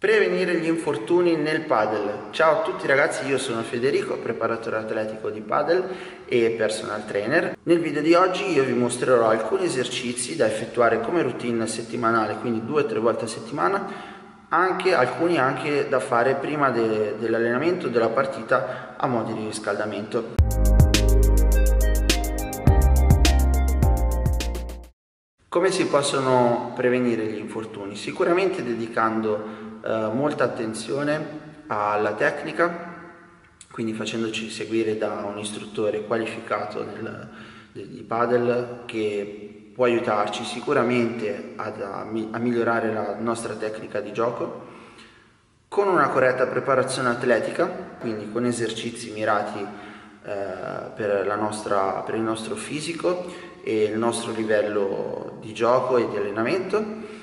Prevenire gli infortuni nel padel. Ciao a tutti ragazzi, io sono Federico, preparatore atletico di padel e personal trainer. Nel video di oggi io vi mostrerò alcuni esercizi da effettuare come routine settimanale, quindi 2-3 volte a settimana, alcuni da fare prima dell'allenamento, della partita, a modo di riscaldamento. Come si possono prevenire gli infortuni? Sicuramente dedicando molta attenzione alla tecnica, quindi facendoci seguire da un istruttore qualificato di padel, che può aiutarci sicuramente a migliorare la nostra tecnica di gioco, con una corretta preparazione atletica, quindi con esercizi mirati per il nostro fisico e il nostro livello di gioco e di allenamento.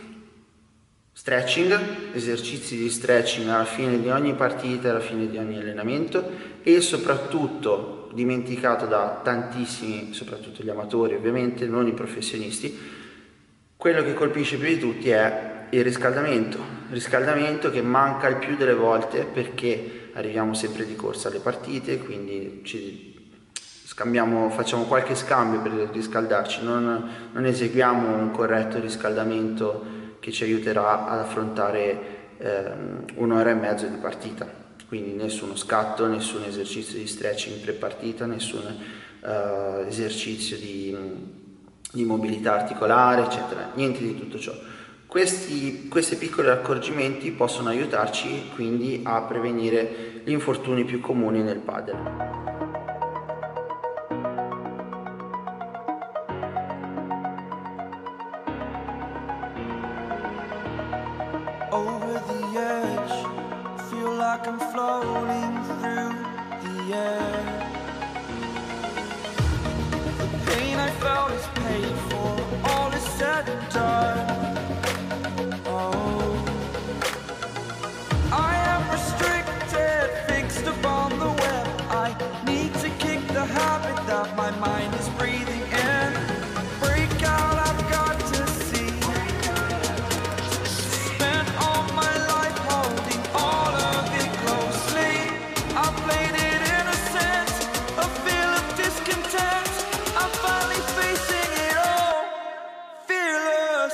Stretching, esercizi di stretching alla fine di ogni partita, alla fine di ogni allenamento, e soprattutto, dimenticato da tantissimi, soprattutto gli amatori ovviamente, non i professionisti, quello che colpisce più di tutti è il riscaldamento che manca il più delle volte, perché arriviamo sempre di corsa alle partite, quindi facciamo qualche scambio per riscaldarci, non eseguiamo un corretto riscaldamento che ci aiuterà ad affrontare un'ora e mezzo di partita. Quindi nessuno scatto, nessun esercizio di stretching pre-partita, nessun esercizio di mobilità articolare, eccetera, niente di tutto ciò. Questi piccoli accorgimenti possono aiutarci quindi a prevenire gli infortuni più comuni nel padel. I'm floating through the air. The pain I felt is paid for, all is said and done. Oh, I am restricted, fixed upon the web. I need to kick the habit that my mind is breathing in. Break out, I've got to see. Spent all my life holding all of it. I played it innocent, a feel of discontent. I'm finally facing it all, fearless.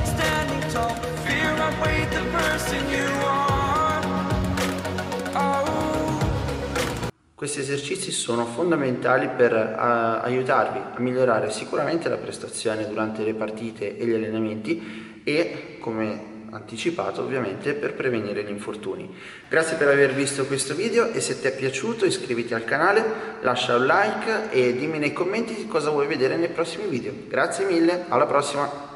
standing tall. Fear I weighed the person you are. Oh. Questi esercizi sono fondamentali per aiutarvi a migliorare sicuramente la prestazione durante le partite e gli allenamenti e, come anticipato ovviamente, per prevenire gli infortuni. Grazie per aver visto questo video e se ti è piaciuto iscriviti al canale, lascia un like e dimmi nei commenti cosa vuoi vedere nei prossimi video. Grazie mille, alla prossima!